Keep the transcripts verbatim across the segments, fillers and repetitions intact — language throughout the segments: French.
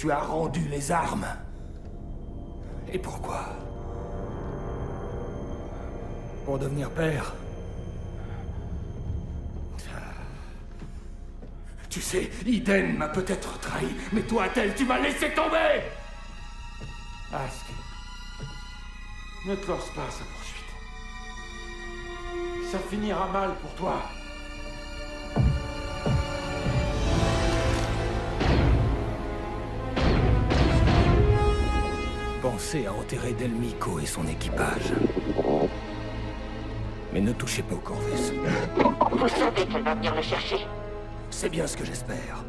tu as rendu les armes. Et pourquoi? Pour devenir père. Tu sais, Iden m'a peut-être trahi, mais toi, Athel, tu m'as laissé tomber! Aske, ne te lance pas à sa poursuite. Ça finira mal pour toi. Pensez à enterrer Del Meeko et son équipage. Mais ne touchez pas au Corvus. Vous savez qu'elle va venir le chercher. C'est bien ce que j'espère.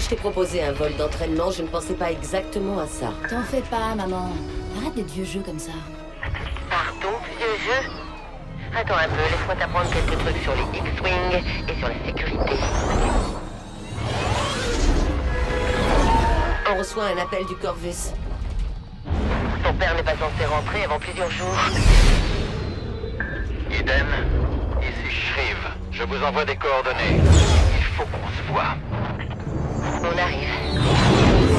Je t'ai proposé un vol d'entraînement, je ne pensais pas exactement à ça. T'en fais pas, maman. Arrête des vieux jeux comme ça. Pardon, vieux jeu? Attends un peu, laisse-moi t'apprendre quelques trucs sur les X-Wing et sur la sécurité. On reçoit un appel du Corvus. Ton père n'est pas censé rentrer avant plusieurs jours. Iden, ici Shriv. Je vous envoie des coordonnées. Il faut qu'on se voie. On arrive. Oh,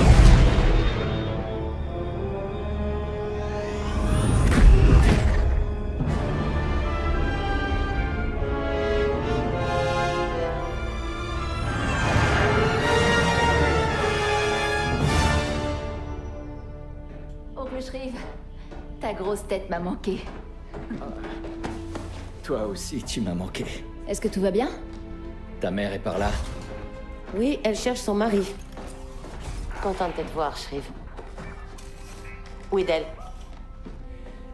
Ruchreev, ta grosse tête m'a manqué. Oh. Toi aussi, tu m'as manqué. Est-ce que tout va bien? Ta mère est par là. Oui, elle cherche son mari. Contente de te voir, Shriv. Où est d'elle?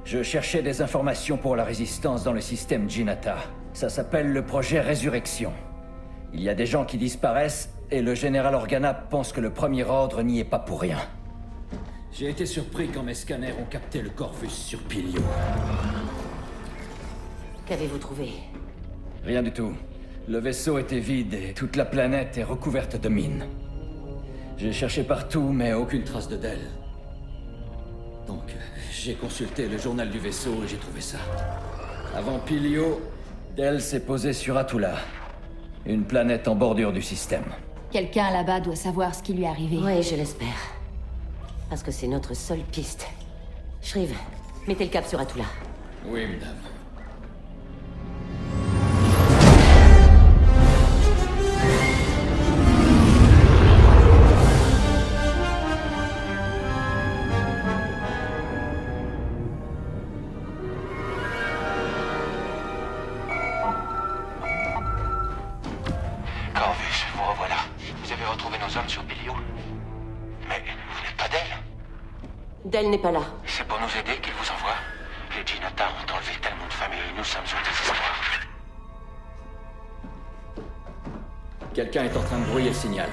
Je cherchais des informations pour la résistance dans le système Jinata. Ça s'appelle le projet Résurrection. Il y a des gens qui disparaissent, et le général Organa pense que le premier ordre n'y est pas pour rien. J'ai été surpris quand mes scanners ont capté le Corvus sur Pilio. Qu'avez-vous trouvé? Rien du tout. Le vaisseau était vide et toute la planète est recouverte de mines. J'ai cherché partout, mais aucune trace de Del. Donc, j'ai consulté le journal du vaisseau et j'ai trouvé ça. Avant Pilio, Del s'est posée sur Atula, une planète en bordure du système. Quelqu'un là-bas doit savoir ce qui lui est arrivé. Oui, je l'espère. Parce que c'est notre seule piste. Shriv, mettez le cap sur Atula. Oui, madame. Elle n'est pas là. C'est pour nous aider qu'il vous envoie. Les Jinata ont enlevé tellement de familles, nous sommes au désespoir. Quelqu'un est en train de brouiller le signal.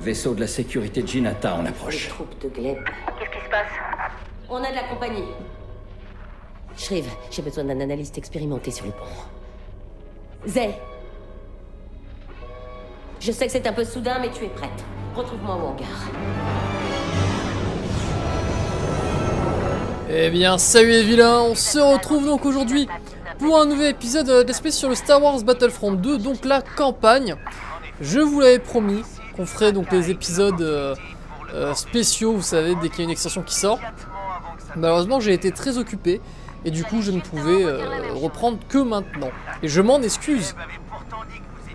Vaisseau de la sécurité Jinata en approche. Les troupes de Gleb. Qu'est-ce qui se passe? On a de la compagnie. Shriv, j'ai besoin d'un analyste expérimenté sur le pont. Zay. Je sais que c'est un peu soudain, mais tu es prête. Retrouve-moi au hangar. Eh bien, salut les vilains, on se retrouve donc aujourd'hui pour un nouvel épisode d'espèce sur le Star Wars Battlefront deux, donc la campagne. Je vous l'avais promis qu'on ferait donc les épisodes euh, euh, spéciaux, vous savez, dès qu'il y a une extension qui sort. Malheureusement, j'ai été très occupé. Et du coup, je ne pouvais euh, reprendre que maintenant. Et je m'en excuse.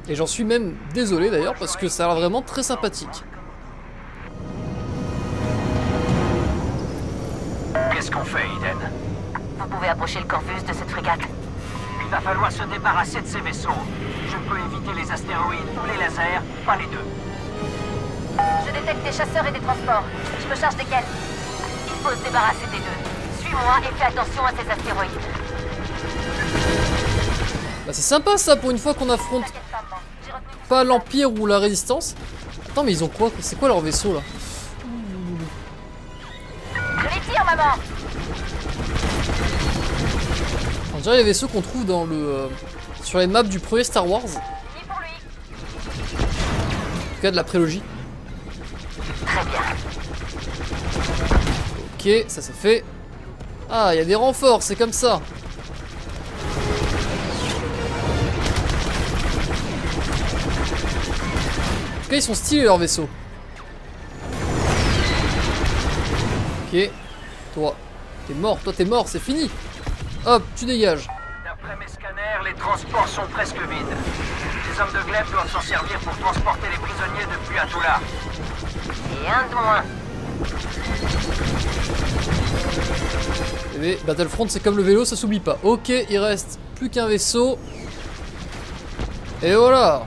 Et j'en suis même désolé d'ailleurs, parce que ça a l'air vraiment très sympathique. Qu'est-ce qu'on fait, Iden? Vous pouvez approcher le Corvus de cette frégate. Il va falloir se débarrasser de ces vaisseaux. Je peux éviter les astéroïdes ou les lasers, pas les deux. Je détecte des chasseurs et des transports. Je me charge desquels. Il faut se débarrasser des deux. Suis-moi et fais attention à ces astéroïdes. Bah c'est sympa ça, pour une fois qu'on affronte pas l'Empire ou la Résistance. Attends, mais ils ont quoi? C'est quoi leur vaisseau là? Je les tire, maman. On dirait les vaisseaux qu'on trouve dans le euh, sur les maps du premier Star Wars. En tout cas de la prélogie. Ok, ça c'est fait. Ah, il y a des renforts, c'est comme ça. En tout cas, ils sont stylés leurs vaisseaux. Ok. Toi, t'es mort, toi t'es mort, c'est fini. Hop, tu dégages. D'après mes scanners, les transports sont presque vides. Les hommes de Gleb doivent s'en servir pour transporter les prisonniers depuis Atula. Et un de moins. Et Battlefront, c'est comme le vélo, ça s'oublie pas. Ok, il reste plus qu'un vaisseau. Et voilà.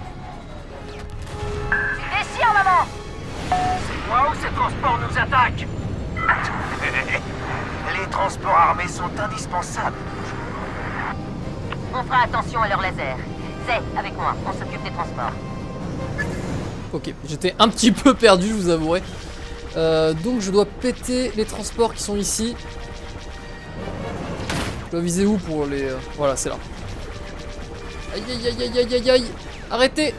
C'est moi ou ces transports nous attaquent? Les transports armés sont indispensables. On fera attention à leurs lasers. Zay, avec moi, on s'occupe des transports. Ok, j'étais un petit peu perdu, je vous avouerai. Euh, donc je dois péter les transports qui sont ici. Je dois viser où pour les... Voilà, c'est là. Aïe, aïe, aïe, aïe, aïe, aïe, aïe. Arrêtez.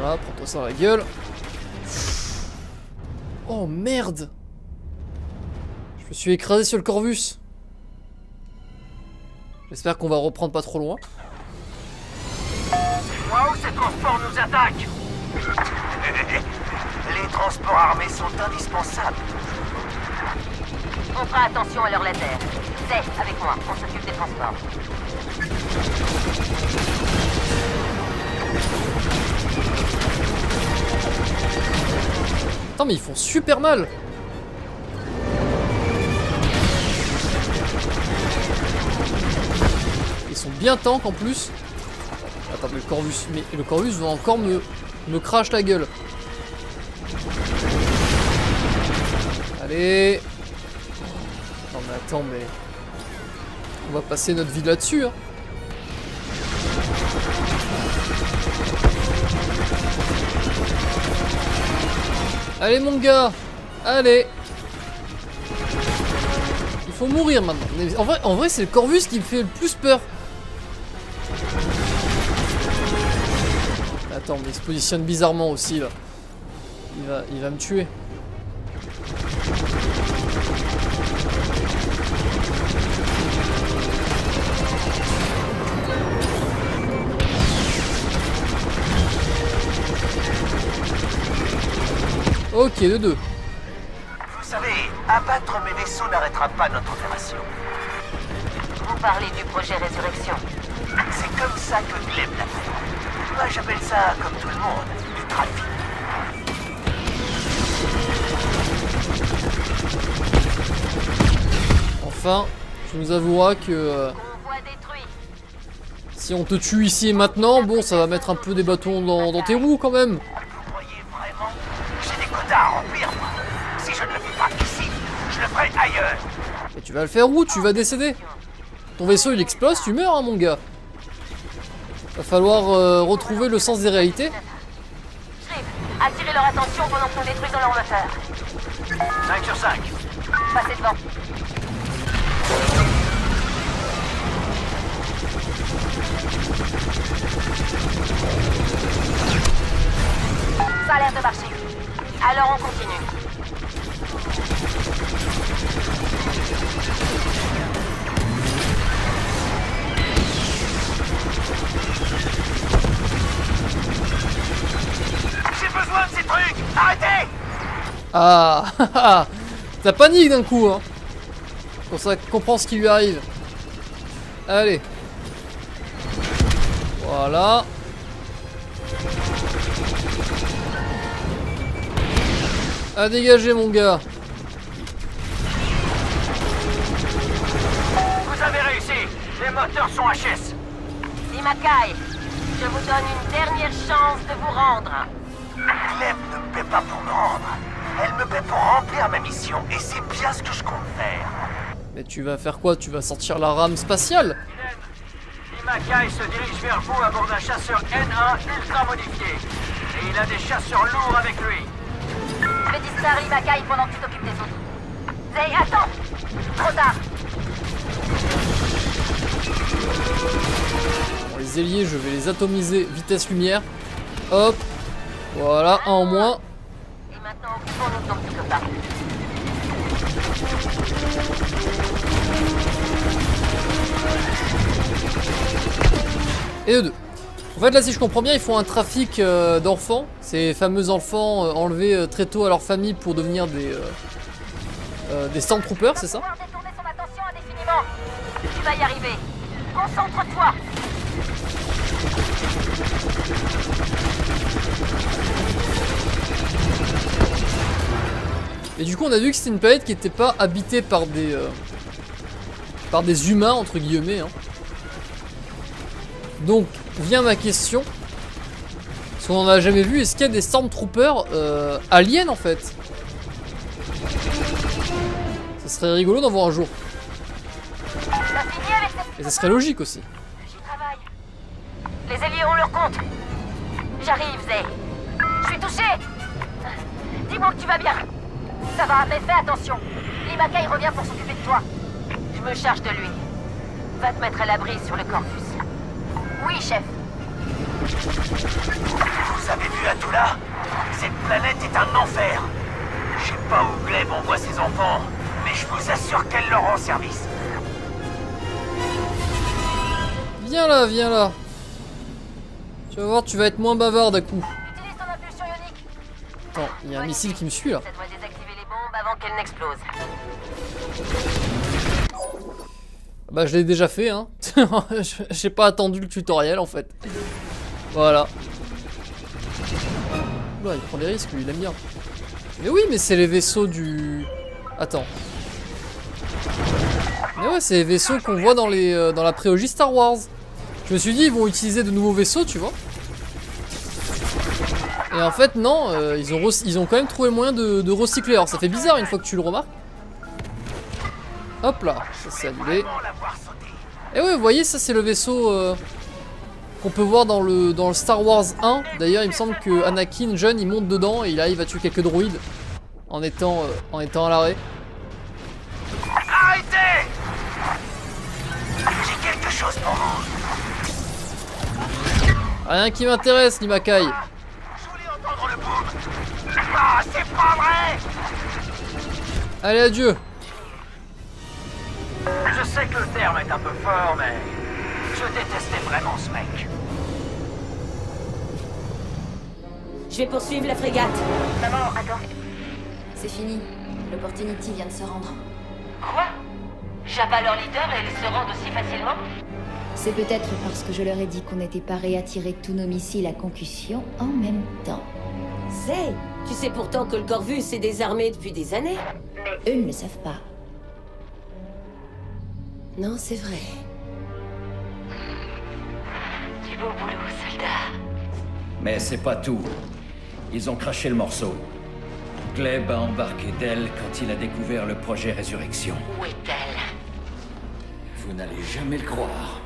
Voilà, prends-toi ça à la gueule. Oh merde! Je me suis écrasé sur le Corvus. J'espère qu'on va reprendre pas trop loin. Waouh, ces transports nous attaquent! Les transports armés sont indispensables. On fera attention à leur laser. C'est avec moi, on s'occupe des transports. Attends, mais ils font super mal. Ils sont bien tank en plus. Attends, mais le Corvus, mais le Corvus va encore me, me crash la gueule. Allez. Non mais attends, mais on va passer notre vie là-dessus, hein. Allez mon gars, allez. Il faut mourir maintenant. En vrai, en vrai c'est le Corvus qui me fait le plus peur. Attends, mais il se positionne bizarrement aussi là. Il va, il va me tuer. Ok, de deux. Vous savez, abattre mes vaisseaux n'arrêtera pas notre opération. Vous parlez du projet Résurrection. C'est comme ça que Gleb l'appelle. Moi, j'appelle ça, comme tout le monde, du trafic. Enfin, tu nous avoueras que... Euh, si on te tue ici et maintenant, bon, ça va mettre un peu des bâtons dans, dans tes roues quand même. Si je ne le fais pas ici, je le ferai ailleurs. Et tu vas le faire où? Tu vas décéder. Ton vaisseau il explose, tu meurs, hein, mon gars. Va falloir euh, retrouver le sens des réalités. Shriv, attirez leur attention pendant qu'on détruit dans leur moteur. cinq sur cinq. Passez devant. Ça a l'air de marcher. Alors on continue. J'ai besoin de ces trucs. Arrêtez. Ah. Ça panique d'un coup, hein. Pour ça qu'on comprend ce qui lui arrive. Allez. Voilà. À dégager, mon gars. Vous avez réussi. Les moteurs sont H S. Limakai, je vous donne une dernière chance de vous rendre. Gleb ne paie pas pour me rendre. Elle me paie pour remplir ma mission, et c'est bien ce que je compte faire. Mais tu vas faire quoi? Tu vas sortir la rame spatiale? Limakai se dirige vers vous à bord d'un chasseur N un ultra modifié. Et il a des chasseurs lourds avec lui. Je vais distraire Limakai pendant que tu t'occupes des autres. Zay, attends! Trop tard! Bon, les ailiers, je vais les atomiser vitesse lumière. Hop! Voilà, un en moins. Et maintenant, occupons-nous dans quelque part. Et eux deux. En fait là si je comprends bien ils font un trafic euh, d'enfants. Ces fameux enfants euh, enlevés euh, très tôt à leur famille pour devenir des euh, euh, des Stormtroopers, c'est ça? Tu vas y arriver. Concentre-toi. Et du coup on a vu que c'était une planète qui n'était pas habitée par des euh, par des humains entre guillemets hein. Donc vient ma question, parce qu'on en a jamais vu, est-ce qu'il y a des Stormtroopers euh, aliens en fait? Ça serait rigolo d'en voir un jour. Et ça serait logique aussi. J'y travaille. Les alliés ont leur compte. J'arrive, Zay. Je suis touché. Dis-moi que tu vas bien. Ça va, mais fais attention. Limakai revient pour s'occuper de toi. Je me charge de lui. Va te mettre à l'abri sur le Corvus. Oui, chef. Vous avez vu Atula? Cette planète est un enfer. Je sais pas où Gleb envoie ses enfants, mais je vous assure qu'elle leur rend service. Viens là, viens là. Tu vas voir, tu vas être moins bavard d'un coup. Utilise ton impulsion ionique. Attends, il y a un missile qui me suit là. Ça doit désactiver les bombes avant qu'elles n'explosent. Bah je l'ai déjà fait hein. J'ai pas attendu le tutoriel en fait. Voilà. Oula, il prend des risques lui, il aime bien. Mais oui mais c'est les vaisseaux du... Attends. Mais ouais c'est les vaisseaux qu'on voit dans, les, euh, dans la prélogie Star Wars. Je me suis dit ils vont utiliser de nouveaux vaisseaux tu vois. Et en fait non, euh, ils, ont ils ont quand même trouvé le moyen de, de recycler. Alors ça fait bizarre une fois que tu le remarques. Hop là, ça s'est annulé. Et oui, vous voyez, ça c'est le vaisseau euh, qu'on peut voir dans le, dans le Star Wars un. D'ailleurs, il me semble que Anakin, jeune, il monte dedans et là, il va tuer quelques droïdes en étant, euh, en étant à l'arrêt. Arrêtez! J'ai quelque chose pour vous. Rien qui m'intéresse, Limakai. Ah, je voulais entendre le boom. Ah, c'est pas vrai! Allez, adieu. Je sais que le terme est un peu fort, mais je détestais vraiment ce mec. Je vais poursuivre la frégate. Maman, attends. C'est fini. L'Opportunity vient de se rendre. Quoi? J'abats leur leader et ils se rendent aussi facilement? C'est peut-être parce que je leur ai dit qu'on n'était pas prêt à tirer tous nos missiles à concussion en même temps. Zay, tu sais pourtant que le Corvus est désarmé depuis des années. Mais eux ne le savent pas. Non, c'est vrai. Du beau boulot, soldat. Mais c'est pas tout. Ils ont craché le morceau. Gleb a embarqué Del quand il a découvert le projet Résurrection. Où est Del? Vous n'allez jamais le croire.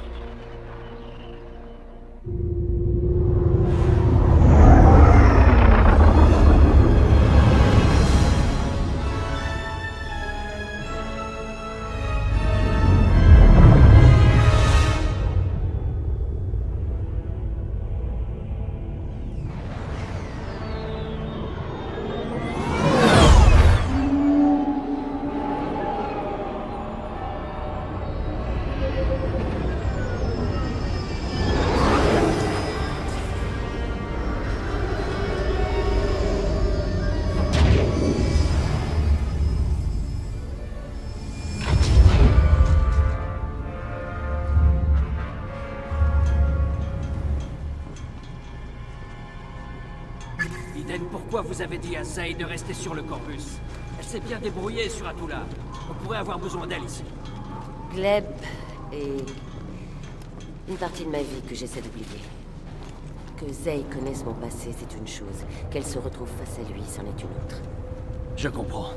Vous avez dit à Zay de rester sur le Corpus. Elle s'est bien débrouillée sur Atula. On pourrait avoir besoin d'elle ici. Gleb est une partie de ma vie que j'essaie d'oublier. Que Zay connaisse mon passé, c'est une chose. Qu'elle se retrouve face à lui, c'en est une autre. Je comprends.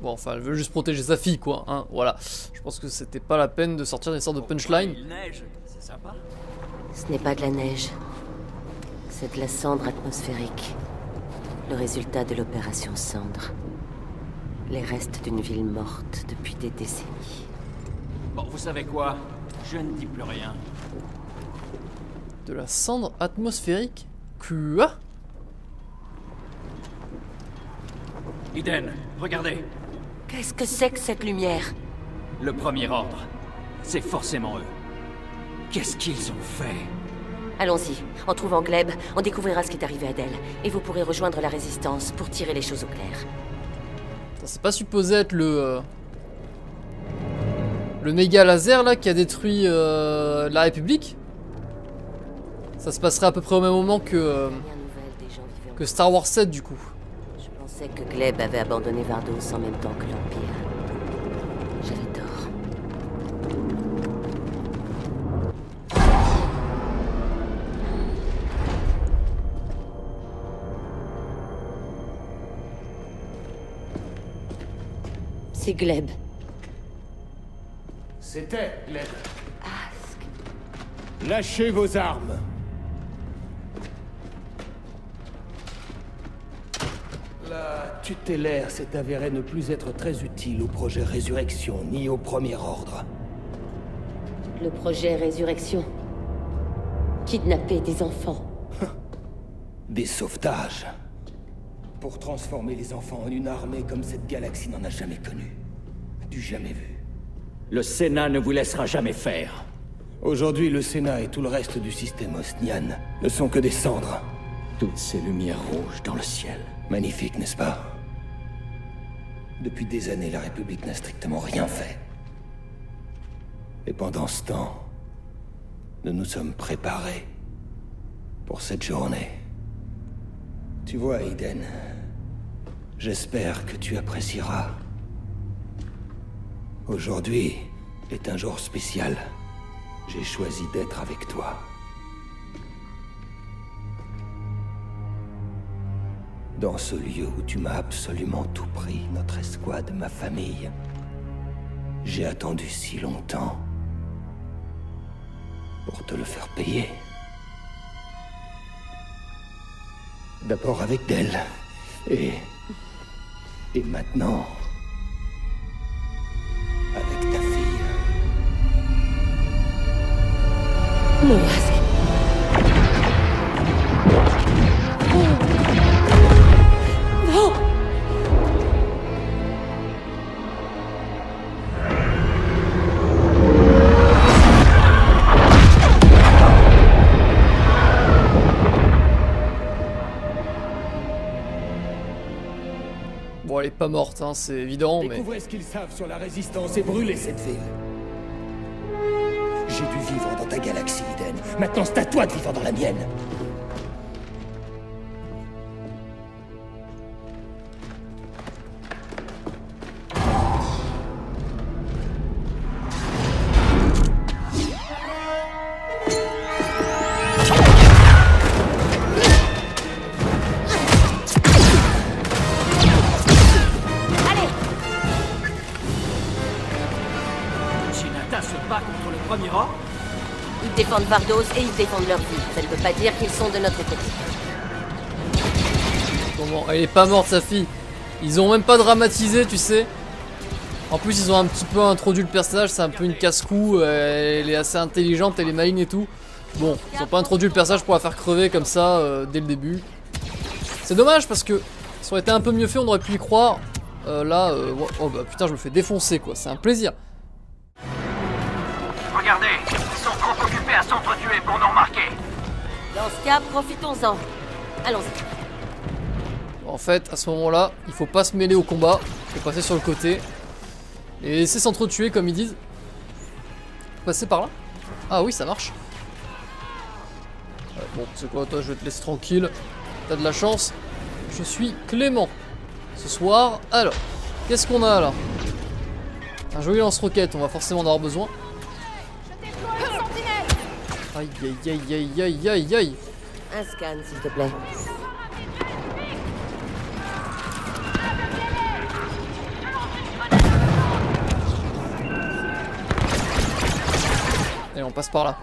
Bon, enfin, elle veut juste protéger sa fille, quoi, hein, voilà. Je pense que c'était pas la peine de sortir des sortes de punchline. C'est sympa. Ce n'est pas de la neige. C'est de la cendre atmosphérique. Le résultat de l'opération Cendre. Les restes d'une ville morte depuis des décennies. Bon, vous savez quoi? Je ne dis plus rien. De la cendre atmosphérique? Quoi? Iden, regardez. Qu'est-ce que c'est que cette lumière? Le premier ordre. C'est forcément eux. Qu'est-ce qu'ils ont fait? Allons-y. En trouvant Gleb, on découvrira ce qui est arrivé à Del. Et vous pourrez rejoindre la Résistance pour tirer les choses au clair. C'est pas supposé être le... Euh... le méga laser là qui a détruit euh, la République. Ça se passerait à peu près au même moment que euh, que Star Wars sept du coup. Je pensais que Gleb avait abandonné Vardos en même temps que l'Empire. J'avais tort. C'est Gleb. C'était Gleb. Aske. Lâchez vos armes. La tutélaire s'est avérée ne plus être très utile au projet Résurrection, ni au Premier Ordre. Le projet Résurrection? Kidnapper des enfants. Des sauvetages. Pour transformer les enfants en une armée comme cette galaxie n'en a jamais connue. Du jamais vu. Le Sénat ne vous laissera jamais faire. Aujourd'hui, le Sénat et tout le reste du système Hosnian ne sont que des cendres. Toutes ces lumières rouges dans le ciel. Magnifique, n'est-ce pas? Depuis des années, la République n'a strictement rien fait. Et pendant ce temps, nous nous sommes préparés pour cette journée. Tu vois, Iden, j'espère que tu apprécieras. Aujourd'hui est un jour spécial. J'ai choisi d'être avec toi. Dans ce lieu où tu m'as absolument tout pris, notre escouade, ma famille. J'ai attendu si longtemps pour te le faire payer. D'abord avec Del, et... et maintenant... avec ta fille. Mon masque. Non. Bon, elle est pas morte, hein, c'est évident, mais... Découvrez ce qu'ils savent sur la Résistance et brûlez cette ville. J'ai dû vivre dans ta galaxie, Iden. Maintenant, c'est à toi de vivre dans la mienne. Vardos et ils défendent leur vie. Ça ne veut pas dire qu'ils sont de notre côté. Bon, elle est pas morte sa fille. Ils ont même pas dramatisé, tu sais. En plus ils ont un petit peu introduit le personnage, c'est un peu une casse-cou. Elle est assez intelligente, elle est maligne et tout. Bon, ils ont pas introduit le personnage pour la faire crever comme ça euh, dès le début. C'est dommage parce que ça aurait été un peu mieux fait, on aurait pu y croire. Euh, là, euh, oh bah putain je me fais défoncer quoi, c'est un plaisir. Regardez, ils sont trop occupés à s'entretuer pour nous remarquer. Dans ce cas, profitons-en. Allons-y. En fait, à ce moment-là, il faut pas se mêler au combat. Il faut passer sur le côté. Et laisser s'entretuer, comme ils disent. Passer par là. Ah oui, ça marche. Euh, bon, c'est quoi, toi, je vais te laisser tranquille. T'as de la chance. Je suis Clément. Ce soir, alors, qu'est-ce qu'on a là? Un joli lance-roquette, on va forcément en avoir besoin. Aïe aïe aïe aïe aïe aïe aïe. Un scan s'il te plaît. Et on passe par là.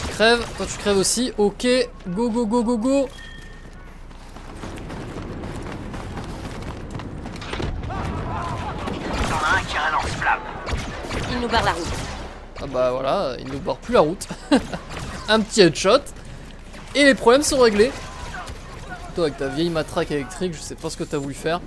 Tu crèves, toi tu crèves aussi. Ok, go go go go go. Il nous barre la route. Ah bah voilà, il nous barre plus la route. Un petit headshot. Et les problèmes sont réglés. Toi avec ta vieille matraque électrique, je sais pas ce que t'as voulu faire.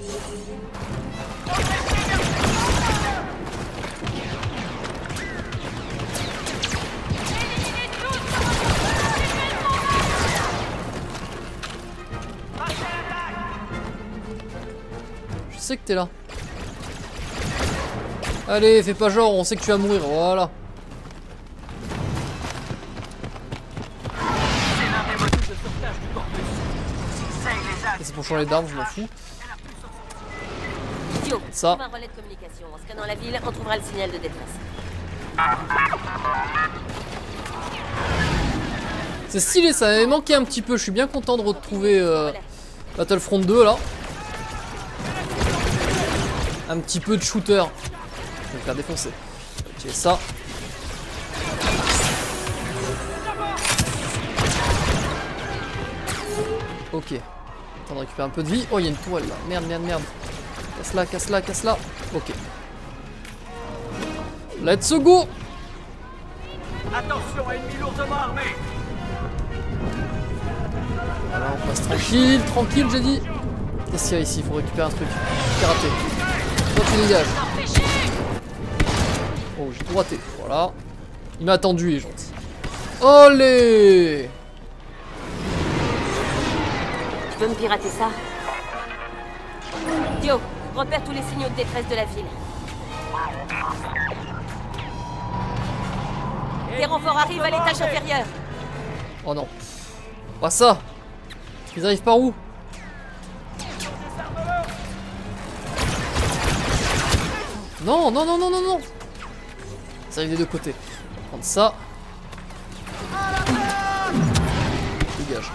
Je sais que t'es là. Allez, fais pas genre, on sait que tu vas mourir, voilà. C'est pour changer d'armes, je m'en fous. Ça. Un relais de communication. En scannant la ville, on trouvera le signal de détresse. C'est stylé, ça m'avait manqué un petit peu. Je suis bien content de retrouver euh, Battlefront deux là. Un petit peu de shooter. Je vais me faire défoncer. Ok, ça. Ok. Attends de récupérer un peu de vie. Oh, il y a une toile là. Merde, merde, merde. Casse-la, casse-la, casse-la. Ok. Let's go. Attention à ennemi lourdement armé. Voilà, on passe tranquille, tranquille, j'ai dit. Qu'est-ce qu'il y a ici? Il faut récupérer un truc. J'ai raté. Toi, tu dégages. Oh, j'ai droité, voilà. Il m'a attendu, il est gentil. Olé! Tu peux me pirater ça? Dio, repère tous les signaux de détresse de la ville. Les renforts arrivent à l'étage inférieur. Oh non. Pas ça! Ils arrivent par où? Non, non, non, non, non, non! Ça arrive des deux côtés. Prendre ça. Dégage.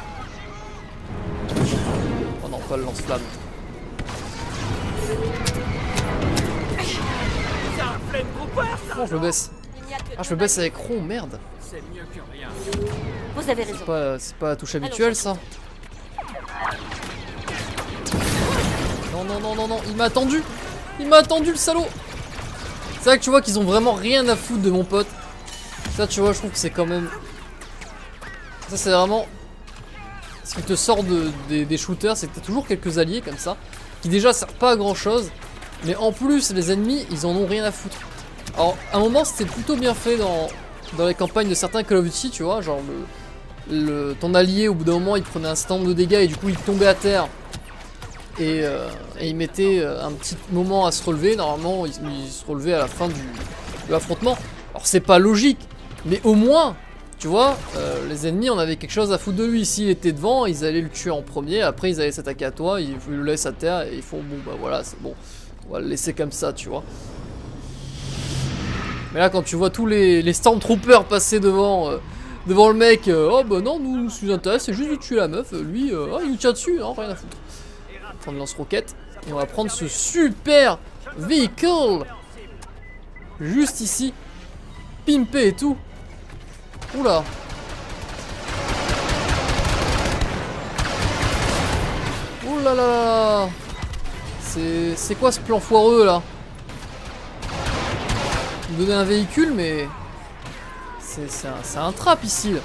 Oh non, pas le lance-flamme. Bon, je me baisse. Ah, je me baisse avec rond, merde. Vous avez raison. C'est pas, c'est pas la touche habituelle, ça. Non, non, non, non, non. Il m'a attendu. Il m'a attendu, le salaud. C'est vrai que tu vois qu'ils ont vraiment rien à foutre de mon pote. Ça tu vois, je trouve que c'est quand même... Ça c'est vraiment... Ce qui te sort de, des, des shooters, c'est que t'as toujours quelques alliés comme ça, qui déjà servent pas à grand chose, mais en plus les ennemis, ils en ont rien à foutre. Alors à un moment c'était plutôt bien fait dans, dans les campagnes de certains Call of Duty, tu vois, genre le, le, ton allié au bout d'un moment il prenait un certain nombre de dégâts et du coup il tombait à terre. Et, euh, et il mettait un petit moment à se relever. Normalement, il, il se relevait à la fin du, de l'affrontement. Alors, c'est pas logique, mais au moins, tu vois, euh, les ennemis, on avait quelque chose à foutre de lui. S'il était devant, ils allaient le tuer en premier. Après, ils allaient s'attaquer à toi. Ils le laissent à terre et ils font bon, bah voilà, c'est bon. On va le laisser comme ça, tu vois. Mais là, quand tu vois tous les, les Stormtroopers passer devant. Euh, devant le mec, euh, oh bah non, nous, ce qui nous intéresse, c'est juste de tuer la meuf. Lui, euh, oh, il nous tient dessus, non, rien à foutre. De lance-roquette et on va prendre ce super véhicule juste ici, pimpé et tout. Oula, oula là, c'est c'est quoi ce plan foireux là? Me donner un véhicule, mais c'est c'est un, un trap ici là.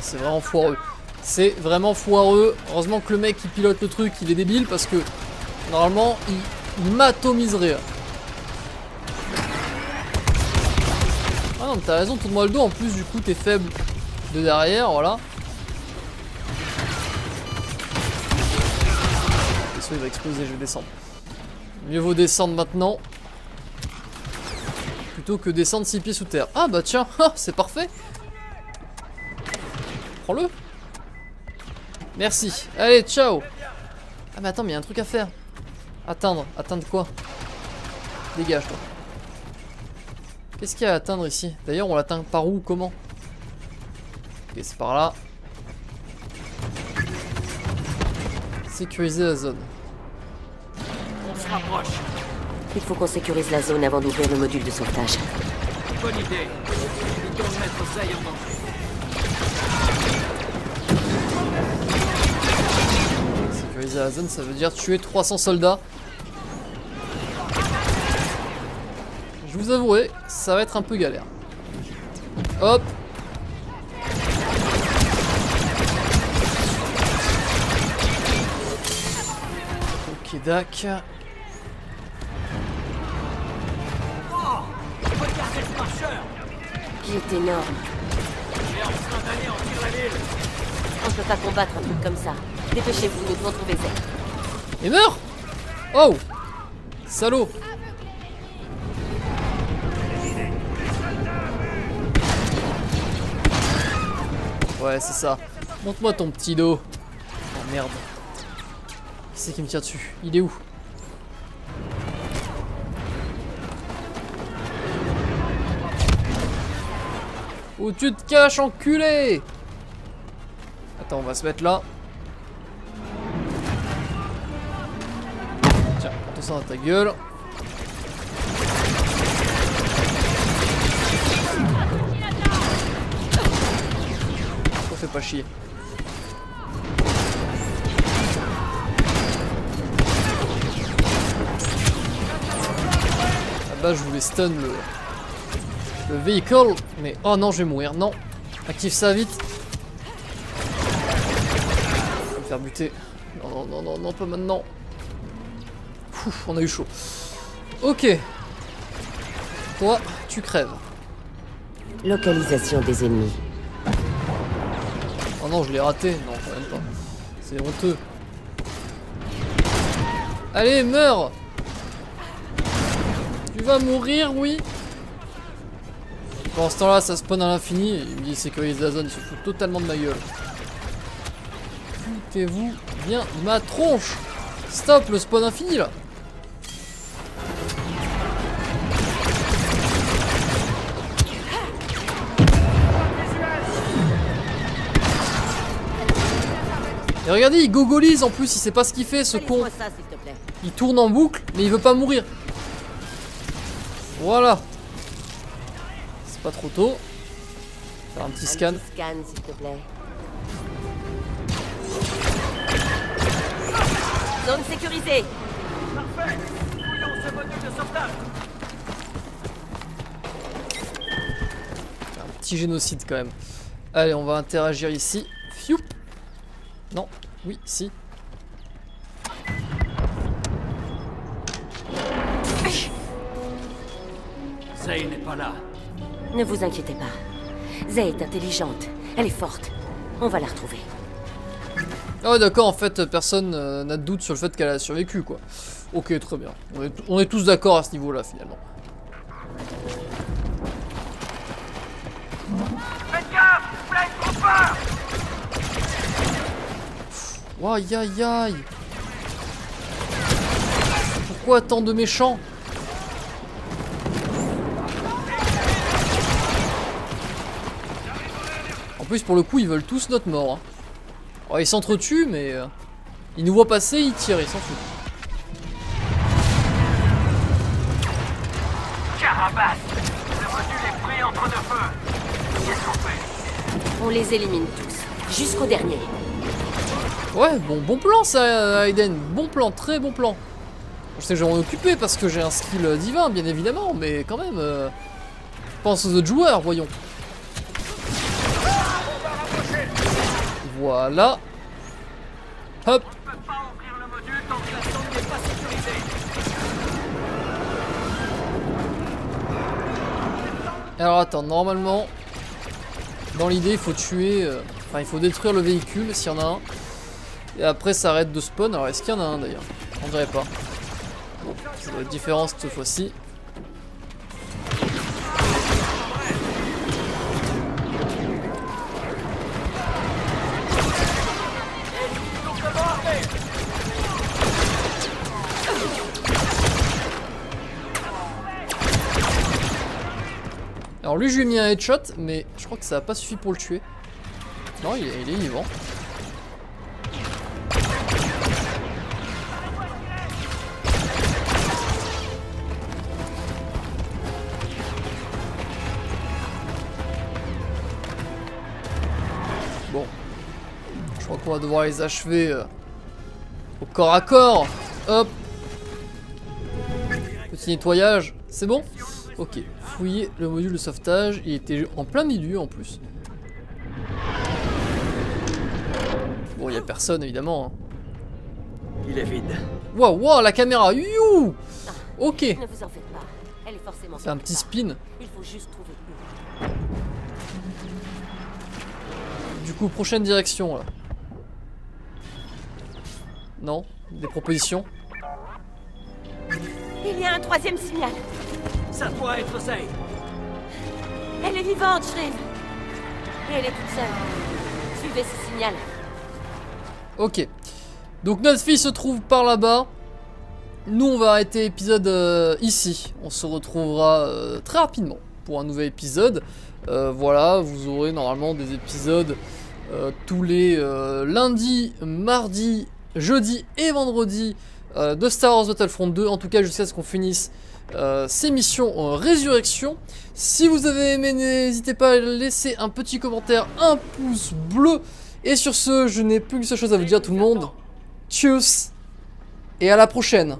C'est vraiment foireux. C'est vraiment foireux. Heureusement que le mec qui pilote le truc, il est débile parce que normalement, il m'atomiserait. Ah non, mais t'as raison, tourne-moi le dos. En plus, du coup, t'es faible de derrière, voilà. Le vaisseau, il va exploser, je vais descendre. Mieux vaut descendre maintenant plutôt que descendre six pieds sous terre. Ah bah tiens, c'est parfait. Prends-le. Merci. Allez, ciao. Ah mais attends, mais il y a un truc à faire. Atteindre. Atteindre quoi? Dégage toi. Qu'est-ce qu'il y a à atteindre ici? D'ailleurs on l'atteint par où? Comment? Ok, c'est par là. Sécuriser la zone. On se rapproche. Il faut qu'on sécurise la zone avant d'ouvrir le module de sauvetage. Bonne idée. Évitons de mettre Zay en danger. Sécuriser la zone, ça veut dire tuer trois cents soldats. Je vous avouerai, ça va être un peu galère. Hop. Ok, dac. Il est énorme. On ne peut pas combattre un truc comme ça. Dépêchez-vous, nous devons trouver Zay. Et meurt. Oh salaud. Ouais, c'est ça. Montre-moi ton petit dos. Oh merde. Qui c'est qui me tire dessus? Il est où? Où tu te caches, enculé? Attends, on va se mettre là. Tiens, prends ça dans ta gueule. On fait pas chier. Là-bas, je voulais stun le... le véhicule, mais oh non, je vais mourir, non. Active ça vite. Je vais me faire buter. Non, non, non, non, non, pas maintenant. Ouf, on a eu chaud. Ok. Toi, tu crèves. Localisation des ennemis. Oh non, je l'ai raté. Non, quand même pas. C'est honteux. Allez, meurs. Tu vas mourir, oui. Pendant ce temps-là, ça spawn à l'infini. Il me dit sécurise la zone, il se fout totalement de ma gueule. Foutez-vous bien ma tronche. Stop le spawn infini là. Et regardez, il gogolise en plus, il sait pas ce qu'il fait ce con. Il tourne en boucle, mais il veut pas mourir. Voilà. Pas trop tôt. Faire un petit scan. Un petit scan, s'il te plaît. Zone sécurisée. Parfait. Fouillons ce module de sauvetage. Un petit génocide quand même. Allez, on va interagir ici. Fioup. Non. Oui, si. Zay n'est pas là. Ne vous inquiétez pas. Zay est intelligente. Elle est forte. On va la retrouver. Ah ouais d'accord, en fait personne euh, n'a de doute sur le fait qu'elle a survécu quoi. Ok, très bien. On est, on est tous d'accord à ce niveau là finalement. Faites gaffe, vous l'avez trop peur. Ouah, aïe aïe aïe. Pourquoi tant de méchants? En plus, pour le coup, ils veulent tous notre mort. Hein. Alors, ils s'entretuent, mais euh, ils nous voient passer, ils tirent, ils s'en foutent. Carabasse, le module est pris entre deux feux. Qu'est-ce qu'on fait? On les élimine tous, jusqu'au dernier. Ouais, bon, bon plan ça, Iden. Bon plan, très bon plan. Je sais que je vais m'en occuper parce que j'ai un skill divin, bien évidemment, mais quand même, euh, pense aux autres joueurs, voyons. Voilà. Hop. On ne peut pas ouvrir le module tant que la zone n'est pas sécurisée. Alors attends, normalement, dans l'idée, il faut tuer... Euh, enfin, il faut détruire le véhicule s'il y en a un. Et après, ça arrête de spawn. Alors, est-ce qu'il y en a un d'ailleurs? On dirait pas. Bon, ça doit être différent cette fois-ci. Alors lui, je lui ai mis un headshot, mais je crois que ça n'a pas suffi pour le tuer. Non, il est, il est vivant. Bon. Je crois qu'on va devoir les achever euh, au corps à corps. Hop. Petit nettoyage. C'est bon ? Ok. Fouiller le module de sauvetage. Il était en plein milieu en plus. Bon, il n'y a personne évidemment. Il est vide. Waouh, waouh, la caméra. Youhou. Ok. Ne vous en faites pas. Elle est forcément. C'est un petit spin. Il faut juste trouver. Du coup, prochaine direction là. Non, des propositions. Il y a un troisième signal. Ça pourrait être Zay. Elle est vivante, Shriv. Et elle est toute seule. Suivez ce signal. Ok. Donc notre fille se trouve par là-bas. Nous, on va arrêter l'épisode euh, ici. On se retrouvera euh, très rapidement pour un nouvel épisode. Euh, voilà, vous aurez normalement des épisodes euh, tous les euh, lundis, mardis, jeudi et vendredi euh, de Star Wars Battlefront deux. En tout cas, jusqu'à ce qu'on finisse Euh, ces missions en résurrection. Si vous avez aimé, n'hésitez pas à laisser un petit commentaire, un pouce bleu. Et sur ce, je n'ai plus qu'une seule chose à vous dire, tout le monde. Tchuss. Et à la prochaine.